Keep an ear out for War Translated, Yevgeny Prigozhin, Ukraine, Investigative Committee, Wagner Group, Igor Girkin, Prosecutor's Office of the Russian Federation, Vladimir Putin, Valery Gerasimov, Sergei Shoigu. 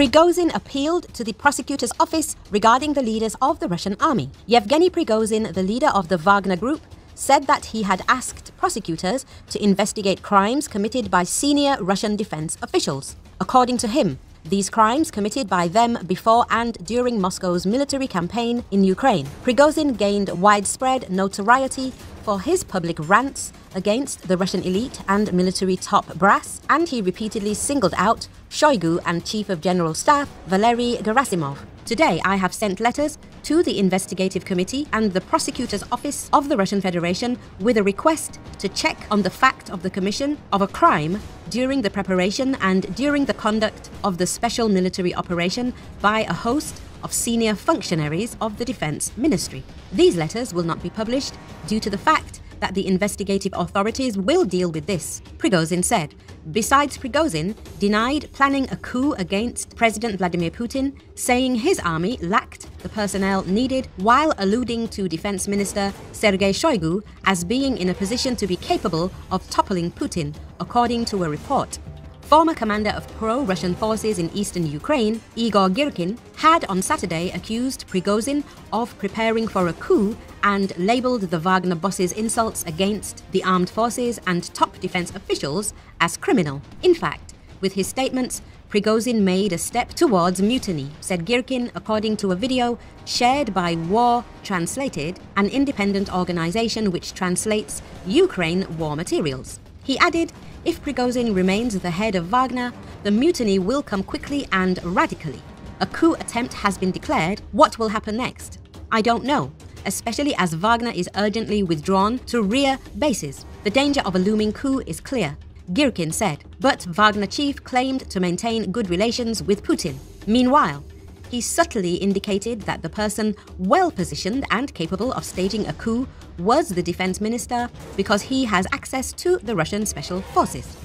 Prigozhin appealed to the Prosecutor's Office regarding the leaders of the Russian army. Yevgeny Prigozhin, the leader of the Wagner Group, said that he had asked prosecutors to investigate crimes committed by senior Russian defense officials. According to him, these crimes committed by them before and during Moscow's military campaign in Ukraine. Prigozhin gained widespread notoriety for his public rants against the Russian elite and military top brass, and he repeatedly singled out Shoigu and Chief of General Staff Valery Gerasimov. Today, I have sent letters to the Investigative Committee and the Prosecutor's Office of the Russian Federation with a request to check on the fact of the commission of a crime during the preparation and during the conduct of the special military operation by a host of senior functionaries of the Defense Ministry. These letters will not be published due to the fact that the investigative authorities will deal with this, Prigozhin said. Besides, Prigozhin denied planning a coup against President Vladimir Putin, saying his army lacked the personnel needed, while alluding to Defense Minister Sergei Shoigu as being in a position to be capable of toppling Putin, according to a report. Former commander of pro-Russian forces in eastern Ukraine, Igor Girkin, had on Saturday accused Prigozhin of preparing for a coup and labeled the Wagner boss's insults against the armed forces and top defense officials as criminal. In fact, with his statements, Prigozhin made a step towards mutiny, said Girkin, according to a video shared by War Translated, an independent organization which translates Ukraine war materials. He added, if Prigozhin remains the head of Wagner, the mutiny will come quickly and radically. A coup attempt has been declared. What will happen next? I don't know, especially as Wagner is urgently withdrawn to rear bases. The danger of a looming coup is clear, Girkin said, but Wagner chief claimed to maintain good relations with Putin. Meanwhile, he subtly indicated that the person well-positioned and capable of staging a coup was the defense minister because he has access to the Russian special forces.